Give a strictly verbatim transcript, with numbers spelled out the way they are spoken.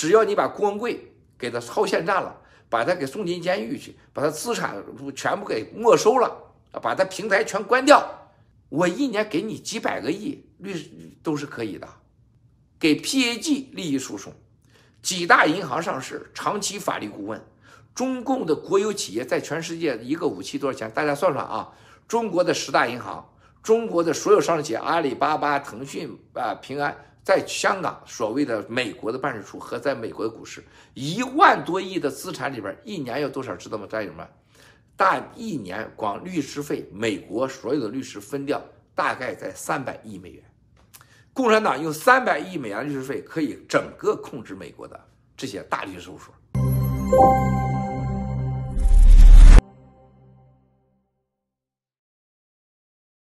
只要你把郭文贵给他后现站了，把他给送进监狱去，把他资产全部给没收了，把他平台全关掉，我一年给你几百个亿，律都是可以的。给 P A G 利益输送，几大银行上市，长期法律顾问。中共的国有企业在全世界一个武器多少钱？大家算算啊！中国的十大银行，中国的所有上市企业，阿里巴巴、腾讯啊、平安，在香港所谓的美国的办事处和在美国的股市，一万多亿的资产里边，一年有多少？知道吗，战友们？大一年光律师费，美国所有的律师分掉大概在三百亿美元。共产党用三百亿美元律师费可以整个控制美国的这些大律师事务所。